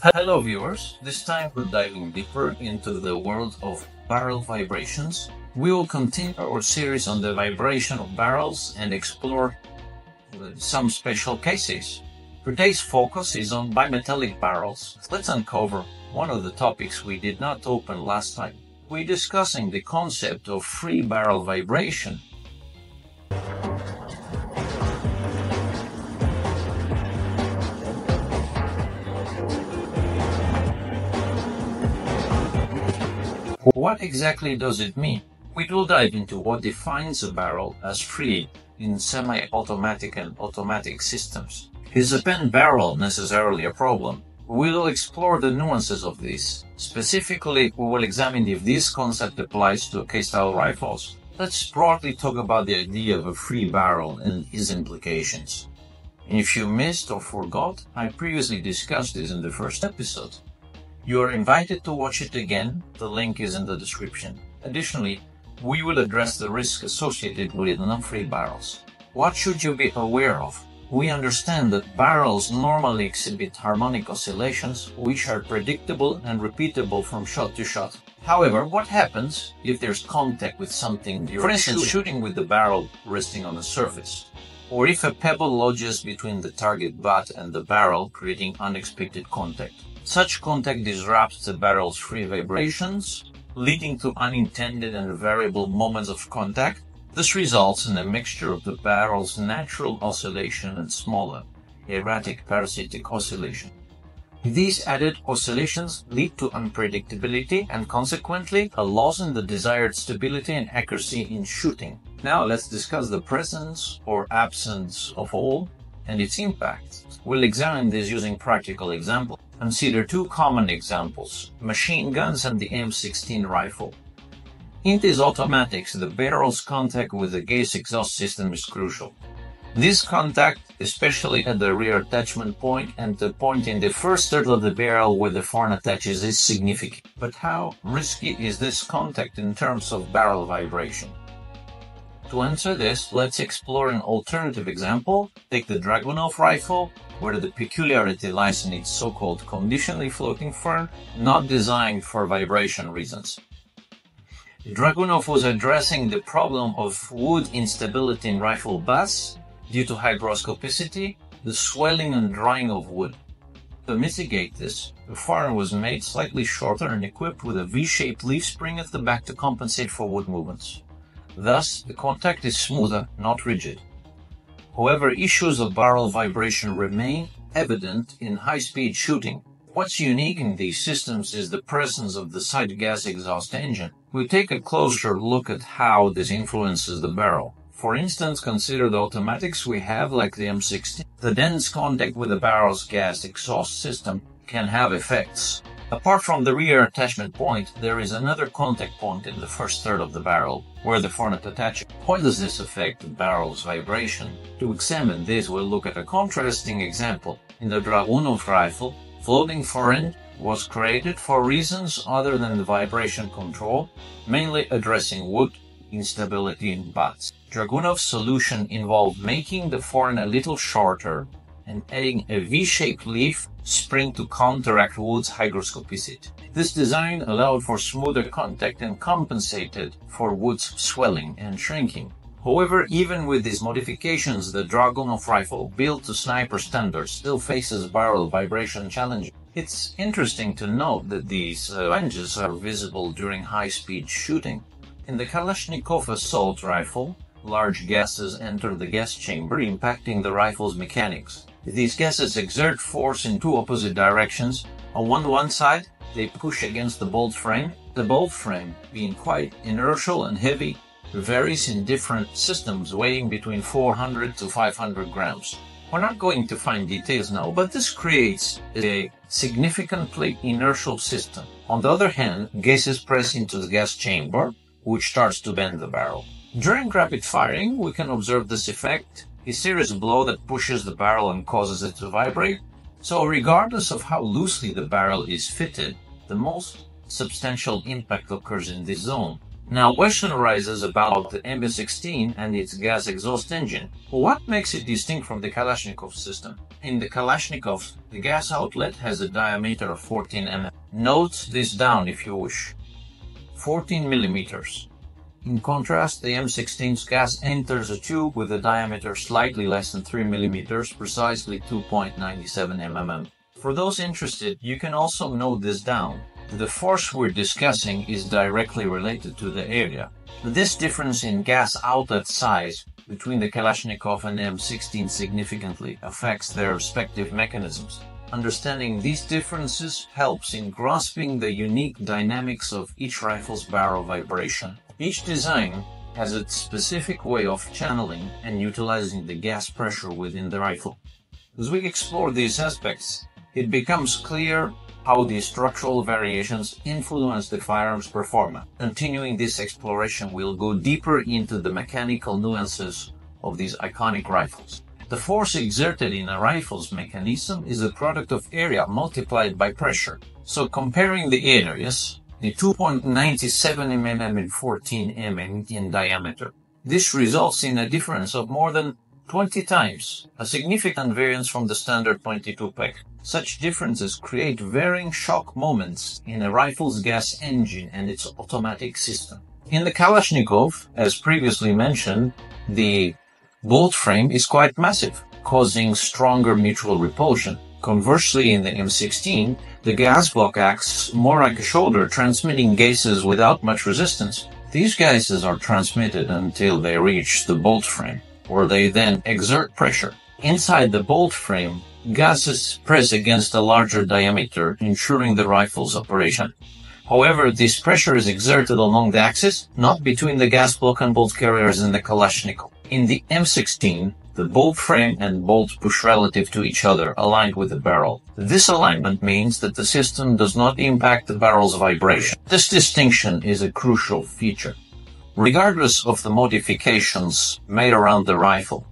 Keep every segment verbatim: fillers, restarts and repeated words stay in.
Hello viewers, this time we're diving deeper into the world of barrel vibrations. We will continue our series on the vibration of barrels and explore some special cases. Today's focus is on bimetallic barrels. Let's uncover one of the topics we did not open last time. We're discussing the concept of free barrel vibration. What exactly does it mean? We will dive into what defines a barrel as free in semi-automatic and automatic systems. Is a pen barrel necessarily a problem? We will explore the nuances of this. Specifically, we will examine if this concept applies to K-style rifles. Let's broadly talk about the idea of a free barrel and its implications. If you missed or forgot, I previously discussed this in the first episode. You are invited to watch it again, the link is in the description. Additionally, we will address the risk associated with non-free barrels. What should you be aware of? We understand that barrels normally exhibit harmonic oscillations, which are predictable and repeatable from shot to shot. However, what happens if there's contact with something during, for instance, shooting with the barrel resting on a surface? Or if a pebble lodges between the target butt and the barrel, creating unexpected contact. Such contact disrupts the barrel's free vibrations, leading to unintended and variable moments of contact. This results in a mixture of the barrel's natural oscillation and smaller, erratic parasitic oscillation. These added oscillations lead to unpredictability and consequently a loss in the desired stability and accuracy in shooting. Now let's discuss the presence or absence of all and its impact. We'll examine this using practical examples. Consider two common examples, machine guns and the M sixteen rifle. In these automatics, the barrel's contact with the gas exhaust system is crucial. This contact, especially at the rear attachment point and the point in the first third of the barrel where the front attaches, is significant. But how risky is this contact in terms of barrel vibration? To answer this, let's explore an alternative example. Take the Dragunov rifle, where the peculiarity lies in its so-called conditionally floating fern, not designed for vibration reasons. Dragunov was addressing the problem of wood instability in rifle butts due to hygroscopicity, the swelling and drying of wood. To mitigate this, the fern was made slightly shorter and equipped with a V-shaped leaf spring at the back to compensate for wood movements. Thus, the contact is smoother, not rigid. However, issues of barrel vibration remain evident in high-speed shooting. What's unique in these systems is the presence of the side gas exhaust engine. We'll take a closer look at how this influences the barrel. For instance, consider the automatics we have like the M sixteen. The dense contact with the barrel's gas exhaust system can have effects. Apart from the rear attachment point, there is another contact point in the first third of the barrel, where the fornette attaches. How does this affect the barrel's vibration? To examine this, we'll look at a contrasting example. In the Dragunov rifle, floating forend was created for reasons other than the vibration control, mainly addressing wood instability in butts. Dragunov's solution involved making the forend a little shorter and adding a V-shaped leaf spring to counteract wood's hygroscopicity. This design allowed for smoother contact and compensated for wood's swelling and shrinking. However, even with these modifications, the Dragunov rifle, built to sniper standards, still faces barrel vibration challenges. It's interesting to note that these ranges are visible during high-speed shooting. In the Kalashnikov assault rifle, large gases enter the gas chamber, impacting the rifle's mechanics. These gases exert force in two opposite directions. On one, one side, they push against the bolt frame. The bolt frame, being quite inertial and heavy, varies in different systems, weighing between four hundred to five hundred grams. We're not going to find details now, but this creates a significantly inertial system. On the other hand, gases press into the gas chamber, which starts to bend the barrel. During rapid firing, we can observe this effect, a serious blow that pushes the barrel and causes it to vibrate. So regardless of how loosely the barrel is fitted, the most substantial impact occurs in this zone. Now, question arises about the M sixteen and its gas exhaust engine. What makes it distinct from the Kalashnikov system? In the Kalashnikov, the gas outlet has a diameter of fourteen millimeters. Note this down if you wish. fourteen millimeters. In contrast, the M sixteen's gas enters a tube with a diameter slightly less than three millimeters, precisely two point nine seven millimeters. For those interested, you can also note this down. The force we're discussing is directly related to the area. This difference in gas outlet size between the Kalashnikov and M sixteen significantly affects their respective mechanisms. Understanding these differences helps in grasping the unique dynamics of each rifle's barrel vibration. Each design has its specific way of channeling and utilizing the gas pressure within the rifle. As we explore these aspects, it becomes clear how these structural variations influence the firearm's performance. Continuing this exploration, we'll go deeper into the mechanical nuances of these iconic rifles. The force exerted in a rifle's mechanism is a product of area multiplied by pressure. So comparing the areas, the two point nine seven millimeters and fourteen millimeters in diameter, this results in a difference of more than twenty times, a significant variance from the standard point two peg. Such differences create varying shock moments in a rifle's gas engine and its automatic system. In the Kalashnikov, as previously mentioned, the bolt frame is quite massive, causing stronger mutual repulsion. Conversely, in the M sixteen, the gas block acts more like a shoulder, transmitting gases without much resistance. These gases are transmitted until they reach the bolt frame, where they then exert pressure. Inside the bolt frame, gases press against a larger diameter, ensuring the rifle's operation. However, this pressure is exerted along the axis, not between the gas block and bolt carriers in the Kalashnikov. In the M sixteen, the bolt frame and bolt push relative to each other, aligned with the barrel. This alignment means that the system does not impact the barrel's vibration. This distinction is a crucial feature. Regardless of the modifications made around the rifle,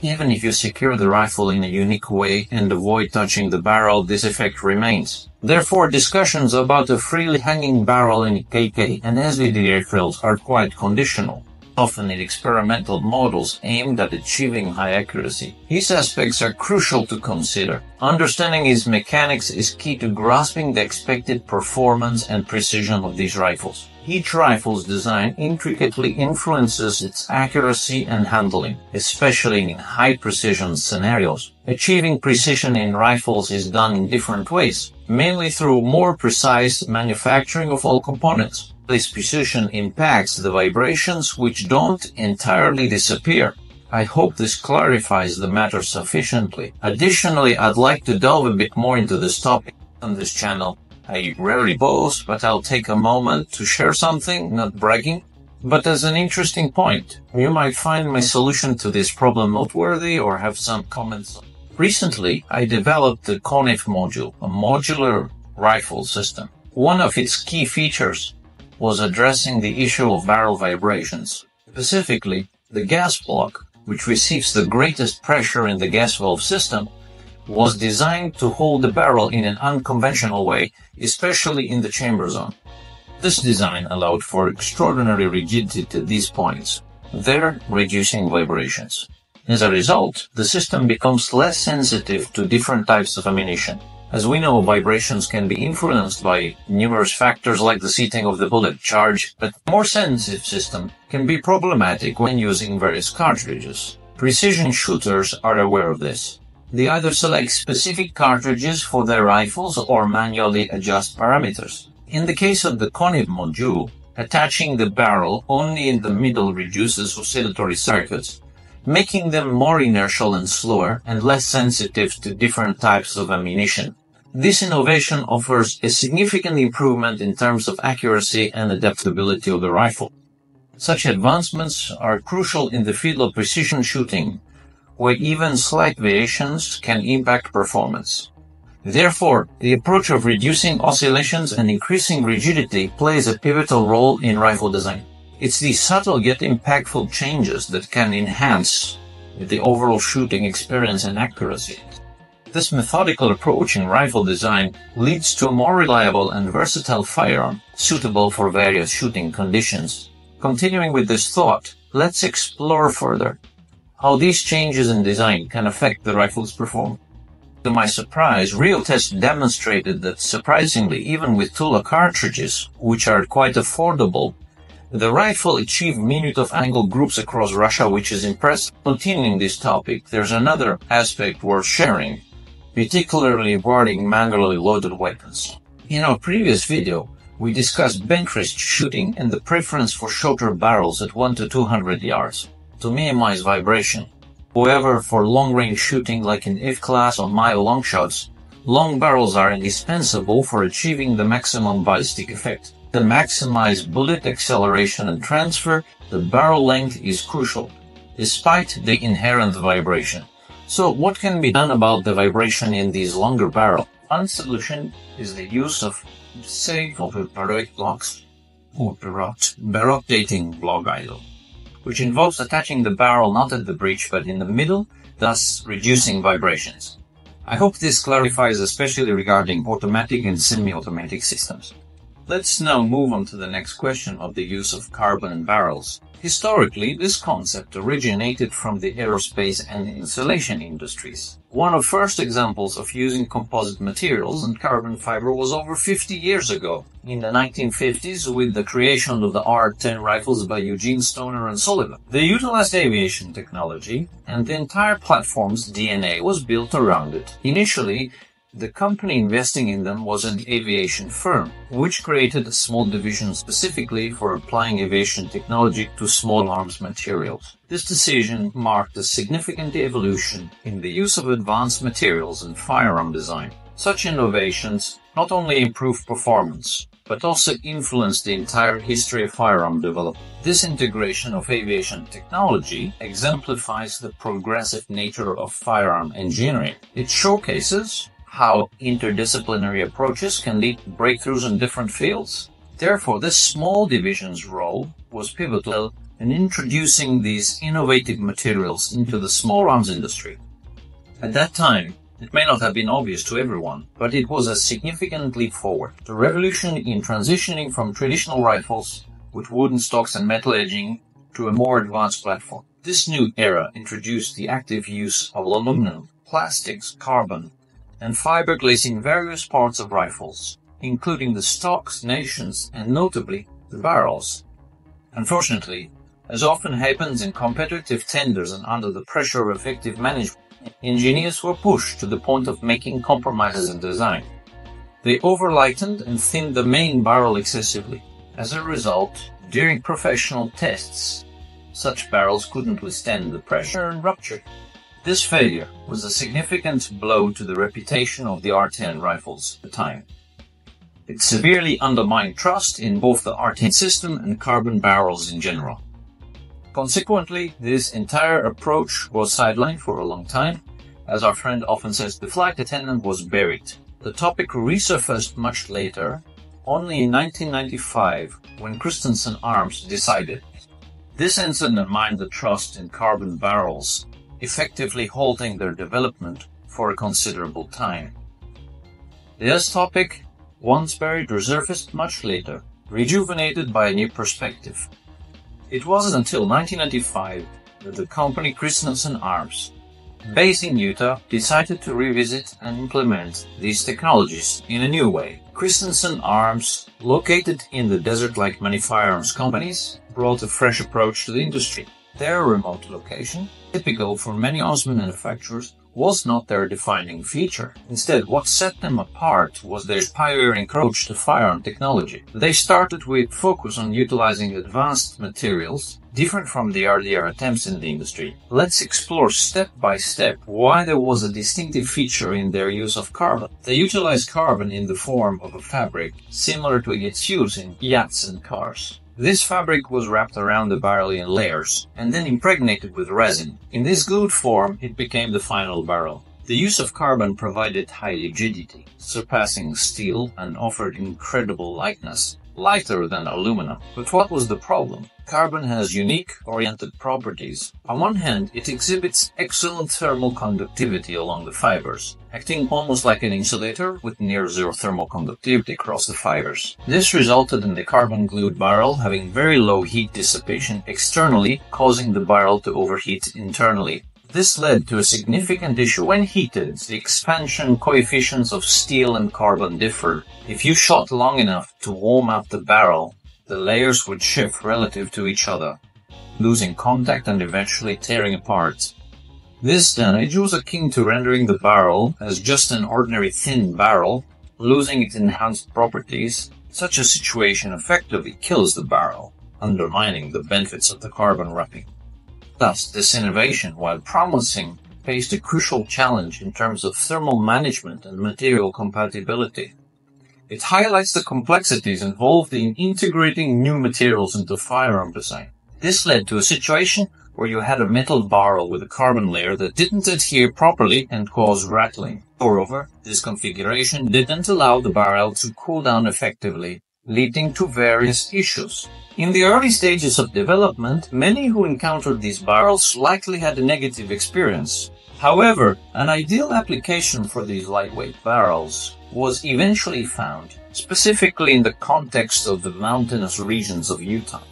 even if you secure the rifle in a unique way and avoid touching the barrel, this effect remains. Therefore, discussions about a freely hanging barrel in K K and S V D rifles are quite conditional, often in experimental models aimed at achieving high accuracy. These aspects are crucial to consider. Understanding its mechanics is key to grasping the expected performance and precision of these rifles. Each rifle's design intricately influences its accuracy and handling, especially in high-precision scenarios. Achieving precision in rifles is done in different ways, mainly through more precise manufacturing of all components. This precision impacts the vibrations, which don't entirely disappear. I hope this clarifies the matter sufficiently. Additionally, I'd like to delve a bit more into this topic on this channel. I rarely boast, but I'll take a moment to share something, not bragging, but as an interesting point. You might find my solution to this problem noteworthy or have some comments. Recently, I developed the CONIF module, a modular rifle system. One of its key features was addressing the issue of barrel vibrations. Specifically, the gas block, which receives the greatest pressure in the gas valve system, was designed to hold the barrel in an unconventional way, especially in the chamber zone. This design allowed for extraordinary rigidity to these points, there reducing vibrations. As a result, the system becomes less sensitive to different types of ammunition. As we know, vibrations can be influenced by numerous factors like the seating of the bullet charge, but a more sensitive system can be problematic when using various cartridges. Precision shooters are aware of this. They either select specific cartridges for their rifles or manually adjust parameters. In the case of the CONIF module, attaching the barrel only in the middle reduces oscillatory circuits, making them more inertial and slower and less sensitive to different types of ammunition. This innovation offers a significant improvement in terms of accuracy and adaptability of the rifle. Such advancements are crucial in the field of precision shooting, where even slight variations can impact performance. Therefore, the approach of reducing oscillations and increasing rigidity plays a pivotal role in rifle design. It's these subtle yet impactful changes that can enhance the overall shooting experience and accuracy. This methodical approach in rifle design leads to a more reliable and versatile firearm suitable for various shooting conditions. Continuing with this thought, let's explore further how these changes in design can affect the rifle's performance. To my surprise, real tests demonstrated that, surprisingly, even with Tula cartridges, which are quite affordable, the rifle achieved minute of angle groups across Russia, which is impressive. Continuing this topic, there's another aspect worth sharing, particularly regarding manually loaded weapons. In our previous video, we discussed bench-rest shooting and the preference for shorter barrels at one to two hundred yards to minimize vibration. However, for long-range shooting like in F class or mile long shots, long barrels are indispensable for achieving the maximum ballistic effect. To maximize bullet acceleration and transfer, the barrel length is crucial, despite the inherent vibration. So what can be done about the vibration in these longer barrels? One solution is the use of, say, parodic blocks or barrel dating block idle, which involves attaching the barrel not at the breech but in the middle, thus reducing vibrations. I hope this clarifies, especially regarding automatic and semi-automatic systems. Let's now move on to the next question of the use of carbon barrels. Historically, this concept originated from the aerospace and insulation industries. One of the first examples of using composite materials and carbon fiber was over fifty years ago, in the nineteen fifties, with the creation of the A R ten rifles by Eugene Stoner and Sullivan. They utilized aviation technology, and the entire platform's D N A was built around it. Initially, the company investing in them was an aviation firm, which created a small division specifically for applying aviation technology to small arms materials. This decision marked a significant evolution in the use of advanced materials in firearm design. Such innovations not only improved performance, but also influenced the entire history of firearm development. This integration of aviation technology exemplifies the progressive nature of firearm engineering. It showcases how interdisciplinary approaches can lead to breakthroughs in different fields. Therefore, this small division's role was pivotal in introducing these innovative materials into the small arms industry. At that time, it may not have been obvious to everyone, but it was a significant leap forward. The revolution in transitioning from traditional rifles with wooden stocks and metal edging to a more advanced platform. This new era introduced the active use of aluminum, plastics, carbon, and fiberglass in various parts of rifles, including the stocks, nations, and notably the barrels. Unfortunately, as often happens in competitive tenders and under the pressure of effective management, engineers were pushed to the point of making compromises in design. They overlightened and thinned the main barrel excessively. As a result, during professional tests, such barrels couldn't withstand the pressure and ruptured. This failure was a significant blow to the reputation of the A R ten rifles at the time. It severely undermined trust in both the A R ten system and carbon barrels in general. Consequently, this entire approach was sidelined for a long time. As our friend often says, the flight attendant was buried. The topic resurfaced much later, only in nineteen ninety-five, when Christensen Arms decided. This incident undermined the trust in carbon barrels, effectively halting their development for a considerable time. This topic, once buried, resurfaced much later, rejuvenated by a new perspective. It wasn't until nineteen ninety-five that the company Christensen Arms, based in Utah, decided to revisit and implement these technologies in a new way. Christensen Arms, located in the desert like many firearms companies, brought a fresh approach to the industry. Their remote location, typical for many arms manufacturers, was not their defining feature. Instead, what set them apart was their pioneering approach to firearm technology. They started with focus on utilizing advanced materials, different from the earlier attempts in the industry. Let's explore step by step why there was a distinctive feature in their use of carbon. They utilized carbon in the form of a fabric similar to its use in yachts and cars. This fabric was wrapped around the barrel in layers and then impregnated with resin. In this glued form, it became the final barrel. The use of carbon provided high rigidity, surpassing steel, and offered incredible lightness, lighter than aluminum. But what was the problem? Carbon has unique oriented properties. On one hand, it exhibits excellent thermal conductivity along the fibers, acting almost like an insulator with near-zero thermal conductivity across the fibers. This resulted in the carbon-glued barrel having very low heat dissipation externally, causing the barrel to overheat internally. This led to a significant issue. When heated, the expansion coefficients of steel and carbon differed. If you shot long enough to warm up the barrel, the layers would shift relative to each other, losing contact and eventually tearing apart. This damage was akin to rendering the barrel as just an ordinary thin barrel, losing its enhanced properties. Such a situation effectively kills the barrel, undermining the benefits of the carbon wrapping. Thus, this innovation, while promising, faced a crucial challenge in terms of thermal management and material compatibility. It highlights the complexities involved in integrating new materials into firearm design. This led to a situation where you had a metal barrel with a carbon layer that didn't adhere properly and caused rattling. Moreover, this configuration didn't allow the barrel to cool down effectively, leading to various issues. In the early stages of development, many who encountered these barrels likely had a negative experience. However, an ideal application for these lightweight barrels was eventually found, specifically in the context of the mountainous regions of Utah.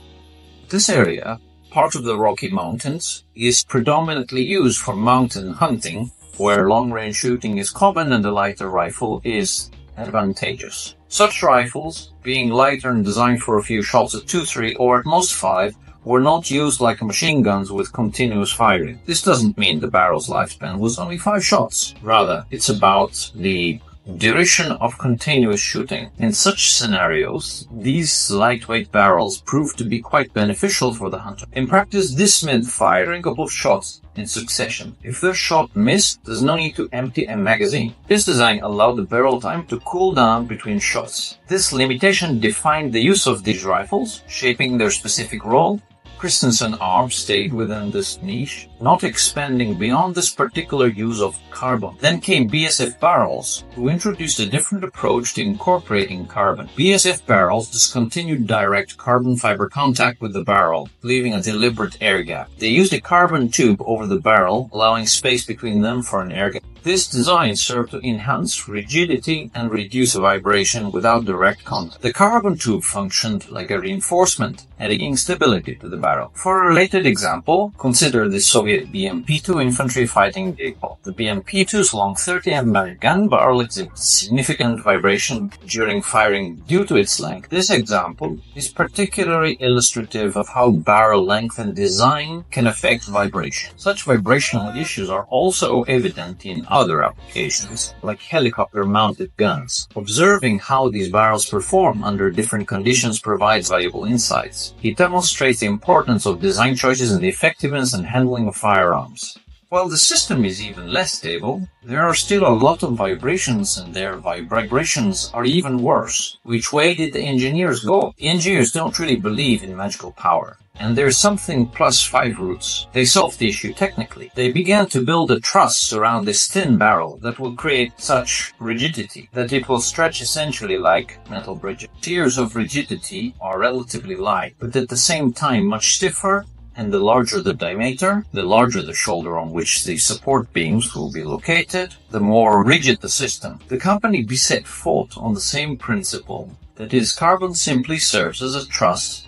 This area, part of the Rocky Mountains, is predominantly used for mountain hunting, where long-range shooting is common and a lighter rifle is advantageous. Such rifles, being lighter and designed for a few shots at two, three, or at most five, were not used like machine guns with continuous firing. This doesn't mean the barrel's lifespan was only five shots. Rather, it's about the duration of continuous shooting. In such scenarios, these lightweight barrels proved to be quite beneficial for the hunter. In practice, this meant firing a couple of shots in succession. If the shot missed, there's no need to empty a magazine. This design allowed the barrel time to cool down between shots. This limitation defined the use of these rifles, shaping their specific role. Christensen Arms stayed within this niche, not expanding beyond this particular use of carbon. Then came B S F barrels, who introduced a different approach to incorporating carbon. B S F barrels discontinued direct carbon fiber contact with the barrel, leaving a deliberate air gap. They used a carbon tube over the barrel, allowing space between them for an air gap. This design served to enhance rigidity and reduce vibration without direct contact. The carbon tube functioned like a reinforcement, adding stability to the barrel. For a related example, consider the Soviet B M P two infantry fighting vehicle. The B M P two's long thirty millimeter gun barrel exhibits significant vibration during firing due to its length. This example is particularly illustrative of how barrel length and design can affect vibration. Such vibrational issues are also evident in other applications, like helicopter-mounted guns. Observing how these barrels perform under different conditions provides valuable insights. It demonstrates the importance of design choices and the effectiveness and handling of firearms. While the system is even less stable, there are still a lot of vibrations, and their vibrations are even worse. Which way did the engineers go? The engineers don't really believe in magical power, and there's something plus five roots. They solved the issue technically. They began to build a truss around this thin barrel that will create such rigidity that it will stretch essentially like metal bridges. Tiers of rigidity are relatively light, but at the same time much stiffer, and the larger the diameter, the larger the shoulder on which the support beams will be located, the more rigid the system. The company B S F fought on the same principle, that is, carbon simply serves as a truss.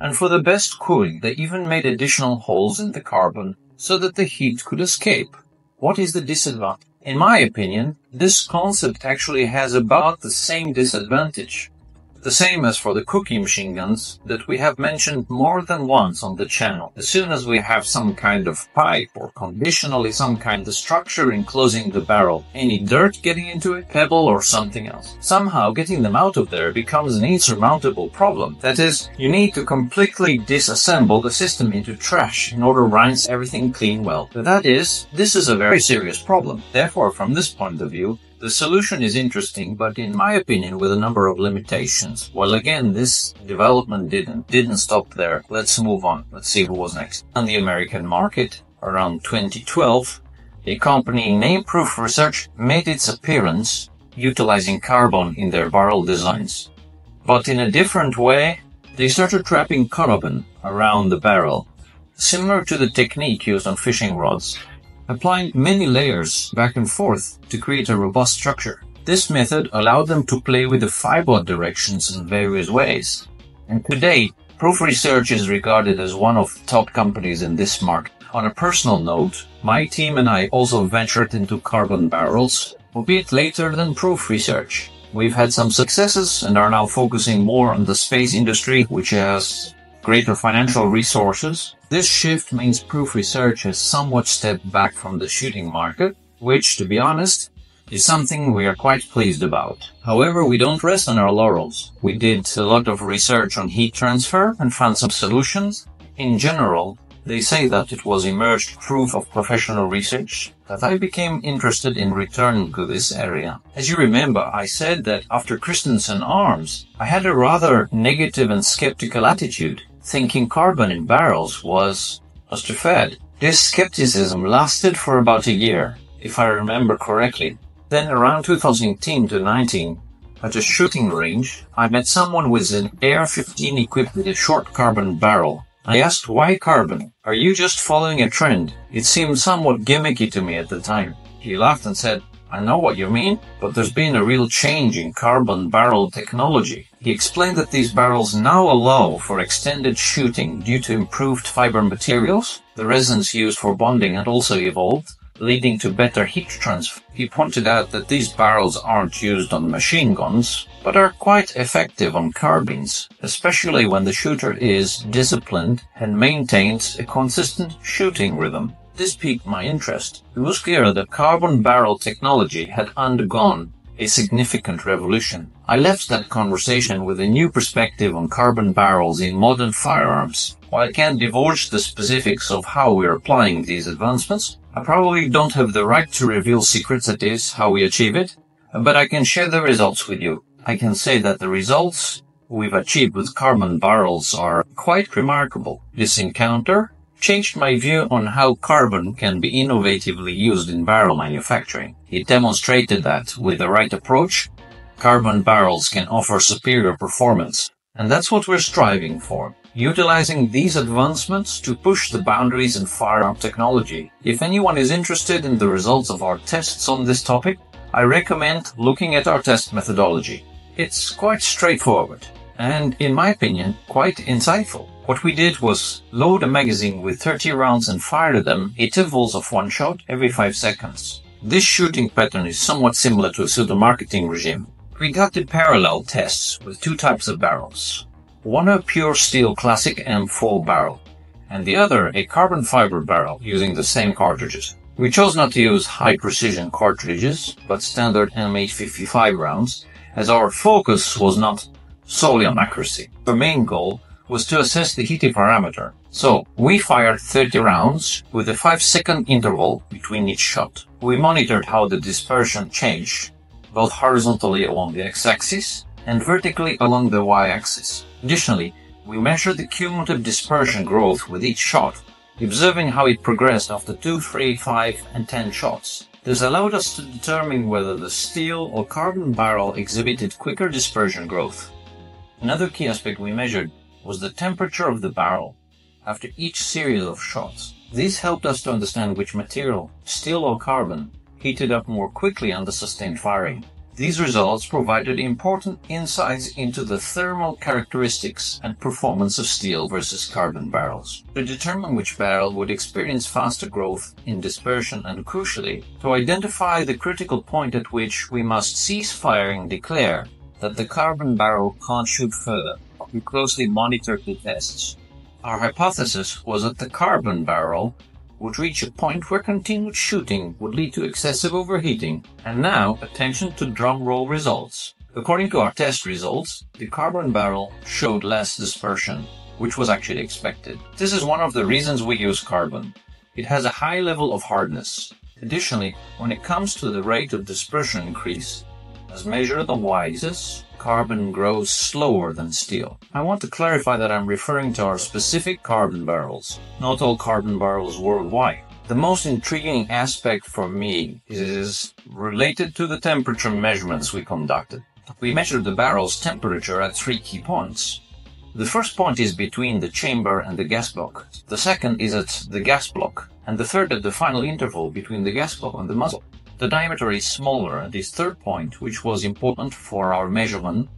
And for the best cooling, they even made additional holes in the carbon so that the heat could escape. What is the disadvantage? In my opinion, this concept actually has about the same disadvantage. The same as for the cookie machine guns that we have mentioned more than once on the channel. As soon as we have some kind of pipe or conditionally some kind of structure enclosing the barrel, any dirt getting into it, pebble or something else, somehow getting them out of there becomes an insurmountable problem. That is, you need to completely disassemble the system into trash in order to rinse everything clean well. But that is, this is a very serious problem. Therefore, from this point of view, the solution is interesting, but in my opinion with a number of limitations. Well, again, this development didn't didn't stop there. Let's move on. Let's see what was next. On the American market, around twenty twelve, a company named Proof Research made its appearance, utilizing carbon in their barrel designs. But in a different way They started trapping carbon around the barrel, similar to the technique used on fishing rods, applying many layers back and forth to create a robust structure. This method allowed them to play with the fiber directions in various ways, and today, Proof Research is regarded as one of the top companies in this market. On a personal note, my team and I also ventured into carbon barrels, albeit later than Proof Research. We've had some successes and are now focusing more on the space industry, which has greater financial resources. This shift means Proof Research has somewhat stepped back from the shooting market, which, to be honest, is something we are quite pleased about. However, we don't rest on our laurels. We did a lot of research on heat transfer and found some solutions. In general, they say that it was emerged proof of professional research that I became interested in returning to this area. As you remember, I said that after Christensen Arms, I had a rather negative and skeptical attitude, thinking carbon in barrels was just a fad. This skepticism lasted for about a year, if I remember correctly. Then around two thousand eighteen to nineteen, at a shooting range, I met someone with an A R fifteen equipped with a short carbon barrel. I asked, why carbon? Are you just following a trend? It seemed somewhat gimmicky to me at the time. He laughed and said, I know what you mean, but there's been a real change in carbon barrel technology. He explained that these barrels now allow for extended shooting due to improved fiber materials. The resins used for bonding had also evolved, leading to better heat transfer. He pointed out that these barrels aren't used on machine guns, but are quite effective on carbines, especially when the shooter is disciplined and maintains a consistent shooting rhythm. This piqued my interest. It was clear that carbon barrel technology had undergone a significant revolution. I left that conversation with a new perspective on carbon barrels in modern firearms. While I can't divulge the specifics of how we are applying these advancements, I probably don't have the right to reveal secrets that is how we achieve it, but I can share the results with you. I can say that the results we've achieved with carbon barrels are quite remarkable. This encounter changed my view on how carbon can be innovatively used in barrel manufacturing. It demonstrated that, with the right approach, carbon barrels can offer superior performance, and that's what we're striving for. Utilizing these advancements to push the boundaries in firearm technology. If anyone is interested in the results of our tests on this topic, I recommend looking at our test methodology. It's quite straightforward and, in my opinion, quite insightful. What we did was load a magazine with thirty rounds and fire them at intervals of one shot every five seconds. This shooting pattern is somewhat similar to a pseudo-marketing regime. We got the parallel tests with two types of barrels. One a pure steel classic M four barrel, and the other a carbon fiber barrel using the same cartridges. We chose not to use high-precision cartridges, but standard M eight fifty-five rounds, as our focus was not solely on accuracy. The main goal was to assess the heating parameter. So, we fired thirty rounds with a five second interval between each shot. We monitored how the dispersion changed, both horizontally along the x-axis and vertically along the y-axis. Additionally, we measured the cumulative dispersion growth with each shot, observing how it progressed after two, three, five, and ten shots. This allowed us to determine whether the steel or carbon barrel exhibited quicker dispersion growth. Another key aspect we measured was the temperature of the barrel after each series of shots. This helped us to understand which material, steel or carbon, heated up more quickly under sustained firing. These results provided important insights into the thermal characteristics and performance of steel versus carbon barrels, to determine which barrel would experience faster growth in dispersion and, crucially, to identify the critical point at which we must cease firing and declare that the carbon barrel can't shoot further. We closely monitored the tests. Our hypothesis was that the carbon barrel would reach a point where continued shooting would lead to excessive overheating. And now, attention to drumroll results. According to our test results, the carbon barrel showed less dispersion, which was actually expected. This is one of the reasons we use carbon. It has a high level of hardness. Additionally, when it comes to the rate of dispersion increase, as measured on y-axis, carbon grows slower than steel. I want to clarify that I'm referring to our specific carbon barrels, not all carbon barrels worldwide. The most intriguing aspect for me is related to the temperature measurements we conducted. We measured the barrel's temperature at three key points. The first point is between the chamber and the gas block, the second is at the gas block, and the third at the final interval between the gas block and the muzzle. The diameter is smaller at this third point, which was important for our measurement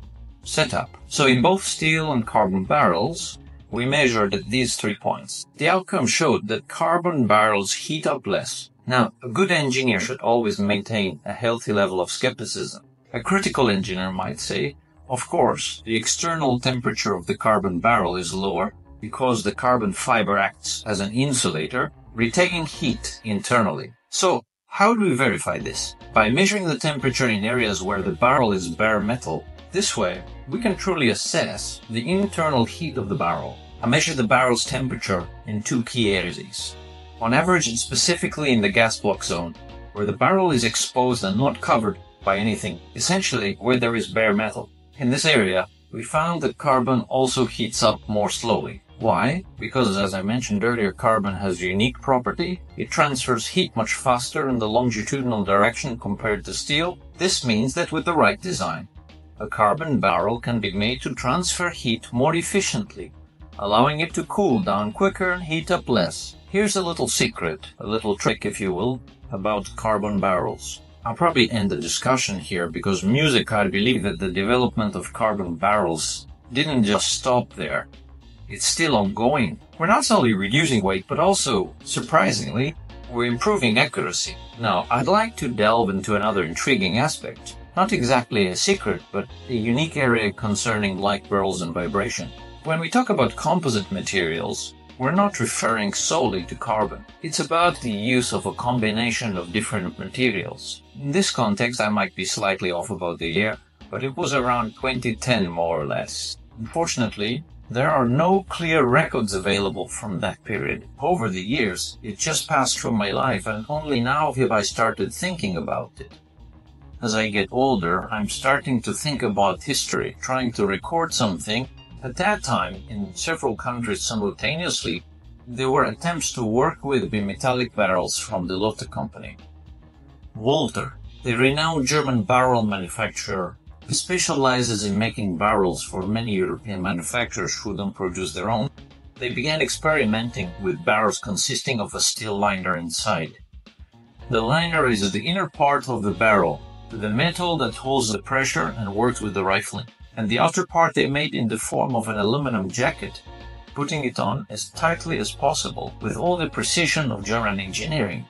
setup. So in both steel and carbon barrels, we measured at these three points. The outcome showed that carbon barrels heat up less. Now, a good engineer should always maintain a healthy level of skepticism. A critical engineer might say, of course, the external temperature of the carbon barrel is lower because the carbon fiber acts as an insulator, retaining heat internally. So, how do we verify this? By measuring the temperature in areas where the barrel is bare metal. This way, we can truly assess the internal heat of the barrel. I measure the barrel's temperature in two key areas. On average, and specifically in the gas block zone, where the barrel is exposed and not covered by anything, essentially where there is bare metal. In this area, we found that carbon also heats up more slowly. Why? Because, as I mentioned earlier, carbon has a unique property. It transfers heat much faster in the longitudinal direction compared to steel. This means that with the right design, a carbon barrel can be made to transfer heat more efficiently, allowing it to cool down quicker and heat up less. Here's a little secret, a little trick if you will, about carbon barrels. I'll probably end the discussion here because music, I believe that the development of carbon barrels didn't just stop there. It's still ongoing. We're not only reducing weight, but also, surprisingly, we're improving accuracy. Now, I'd like to delve into another intriguing aspect. Not exactly a secret, but a unique area concerning light barrels and vibration. When we talk about composite materials, we're not referring solely to carbon. It's about the use of a combination of different materials. In this context, I might be slightly off about the year, but it was around twenty ten more or less. Unfortunately, there are no clear records available from that period. Over the years, it just passed from my life, and only now have I started thinking about it. As I get older, I'm starting to think about history, trying to record something. At that time, in several countries simultaneously, there were attempts to work with bimetallic barrels from the Loth company. Walther, the renowned German barrel manufacturer, specializes in making barrels for many European manufacturers who don't produce their own. They began experimenting with barrels consisting of a steel liner inside. The liner is the inner part of the barrel, the metal that holds the pressure and works with the rifling. And the outer part they made in the form of an aluminum jacket, putting it on as tightly as possible with all the precision of German engineering,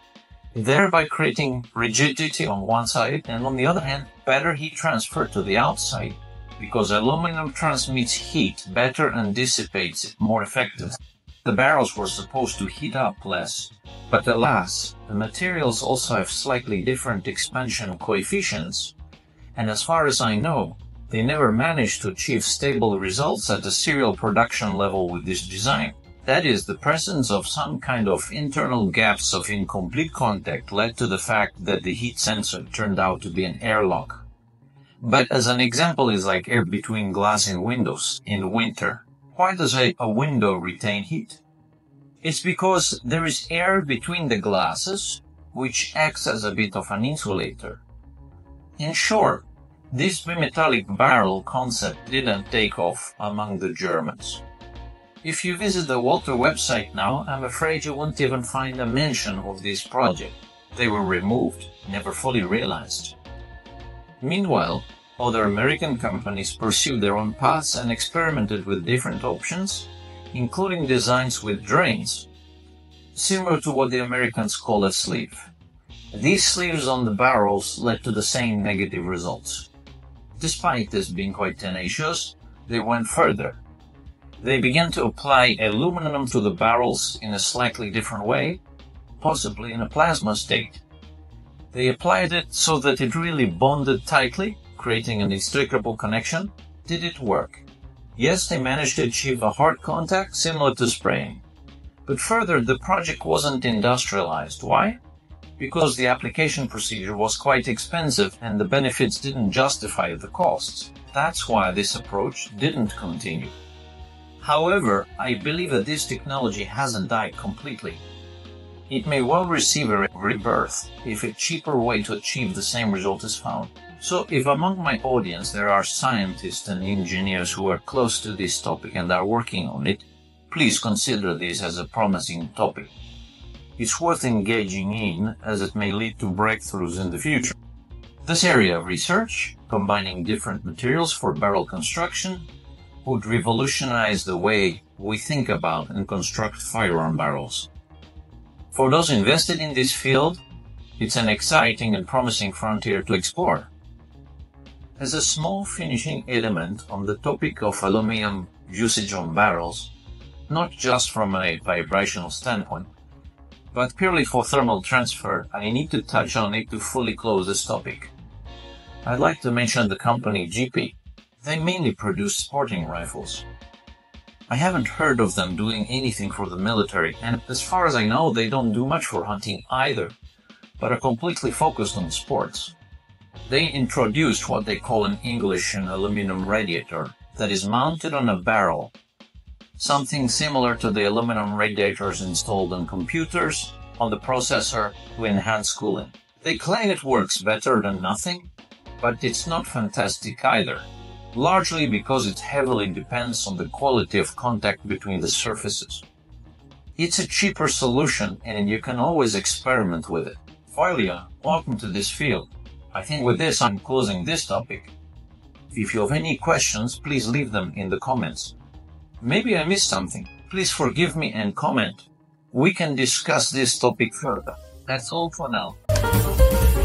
thereby creating rigidity on one side and on the other hand better heat transfer to the outside, because aluminum transmits heat better and dissipates it more effectively. The barrels were supposed to heat up less, but alas, the materials also have slightly different expansion coefficients, and as far as I know, they never managed to achieve stable results at the serial production level with this design. That is, the presence of some kind of internal gaps of incomplete contact led to the fact that the heat sensor turned out to be an airlock. But as an example is like air between glass in windows in winter. Why does a, a window retain heat? It's because there is air between the glasses, which acts as a bit of an insulator. In short, this bimetallic barrel concept didn't take off among the Germans. If you visit the Walther website now, I'm afraid you won't even find a mention of this project. They were removed, never fully realized. Meanwhile, other American companies pursued their own paths and experimented with different options, including designs with drains, similar to what the Americans call a sleeve. These sleeves on the barrels led to the same negative results. Despite this being quite tenacious, they went further. They began to apply aluminum to the barrels in a slightly different way, possibly in a plasma state. They applied it so that it really bonded tightly, creating an inextricable connection. Did it work? Yes, they managed to achieve a hard contact similar to spraying. But further, the project wasn't industrialized. Why? Because the application procedure was quite expensive and the benefits didn't justify the costs. That's why this approach didn't continue. However, I believe that this technology hasn't died completely. It may well receive a rebirth if a cheaper way to achieve the same result is found. So if among my audience there are scientists and engineers who are close to this topic and are working on it, please consider this as a promising topic. It's worth engaging in, as it may lead to breakthroughs in the future. This area of research, combining different materials for barrel construction, would revolutionize the way we think about and construct firearm barrels. For those invested in this field, it's an exciting and promising frontier to explore. As a small finishing element on the topic of aluminum usage on barrels, not just from a vibrational standpoint, but purely for thermal transfer, I need to touch on it to fully close this topic. I'd like to mention the company G P. They mainly produce sporting rifles. I haven't heard of them doing anything for the military, and as far as I know, they don't do much for hunting either, but are completely focused on sports. They introduced what they call in English an aluminum radiator that is mounted on a barrel, something similar to the aluminum radiators installed on computers, on the processor to enhance cooling. They claim it works better than nothing, but it's not fantastic either, largely because it heavily depends on the quality of contact between the surfaces. It's a cheaper solution and you can always experiment with it. Philia, welcome to this field. I think with this I'm closing this topic. If you have any questions, please leave them in the comments. Maybe I missed something. Please forgive me and comment. We can discuss this topic further. That's all for now.